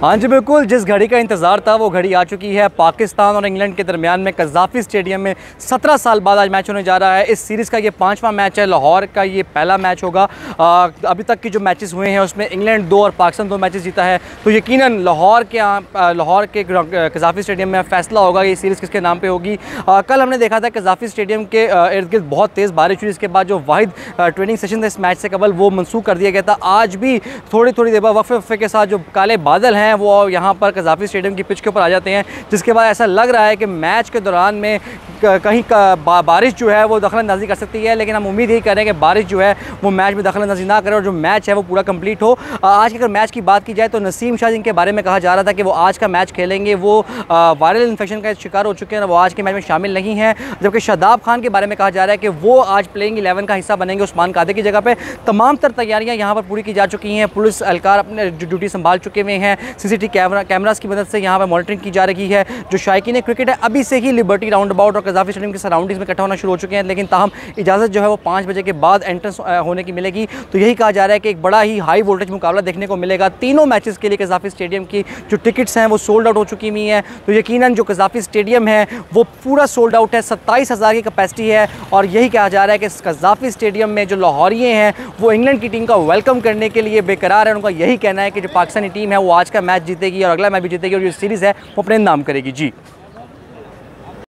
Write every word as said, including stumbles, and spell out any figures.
हाँ जी बिल्कुल, जिस घड़ी का इंतज़ार था वो घड़ी आ चुकी है। पाकिस्तान और इंग्लैंड के दरमियान में गद्दाफ़ी स्टेडियम में सत्रह साल बाद आज मैच होने जा रहा है। इस सीरीज़ का ये पांचवा मैच है, लाहौर का ये पहला मैच होगा। आ, अभी तक के जो मैचेस हुए हैं उसमें इंग्लैंड दो और पाकिस्तान दो मैचेस जीता है, तो यकीनन लाहौर के लाहौर के गद्दाफ़ी स्टेडियम में फैसला होगा ये सीरीज़ किसके नाम पर होगी। आ, कल हमने देखा था गद्दाफ़ी स्टेडियम के इर्द गिर्द बहुत तेज़ बारिश हुई, इसके बाद जो वाहिद ट्रेनिंग सेशन था इस मैच से कबल वो मनसूख कर दिया गया था। आज भी थोड़ी थोड़ी देर बाद वक्फे वक्फे के साथ जो काले बादल हैं वो यहाँ पर गद्दाफ़ी स्टेडियम की पिच के ऊपर आ जाते हैं, जिसके बाद ऐसा लग रहा है कि मैच के दौरान में कहीं बारिश जो है वो दखलअंदाजी कर सकती है, लेकिन हम उम्मीद यही कर रहे हैं कि बारिश जो है वो मैच में दखलअंदाजी ना करे और जो मैच है वो पूरा कंप्लीट हो। आज के अगर मैच की बात की जाए तो नसीम शाह जिनके बारे में कहा जा रहा था कि वो आज का मैच खेलेंगे, वो वायरल इन्फेक्शन का शिकार हो चुके हैं, वो आज के मैच में शामिल नहीं हैं। जबकि शदाब खान के बारे में कहा जा रहा है कि वो आज प्लेइंग इलेवन का हिस्सा बनेंगे उस्मान कादिर की जगह पर। तमाम तर तैयारियाँ यहाँ पर पूरी की जा चुकी हैं, पुलिस एहलकार अपने ड्यूटी संभाल चुके हुए हैं, सीसीटीवी कैमरा कैमरास की मदद से यहाँ पर मॉनिटरिंग की जा रही है। जो शायकीन क्रिकेट है अभी से ही लिबर्टी राउंड अबाउट और गद्दाफ़ी स्टेडियम के सराउंडिंग्स में इकट्ठा होना शुरू हो चुके हैं, लेकिन ताहम इजाज़त जो है वो पाँच बजे के बाद एंट्रेंस होने की मिलेगी। तो यही कहा जा रहा है कि एक बड़ा ही हाई वोल्टेज मुकाबला देखने को मिलेगा। तीनों मैचेस के लिए गद्दाफ़ी स्टेडियम की जो टिकट्स हैं वो सोल्ड आउट हो चुकी हुई हैं, तो यकीनन जो गद्दाफ़ी स्टेडियम है वो पूरा सोल्ड आउट है, सत्ताईस हज़ार की कैपेसिटी है। और यही कहा जा रहा है कि गद्दाफ़ी स्टेडियम में जो लाहौरिये हैं वो इंग्लैंड की टीम का वेलकम करने के लिए बेकरार है। उनका यही कहना है कि जो पाकिस्तानी टीम है वो आज का मैच जीतेगी और अगला मैच भी जीतेगी और जो सीरीज़ है वो अपने नाम करेगी। जी।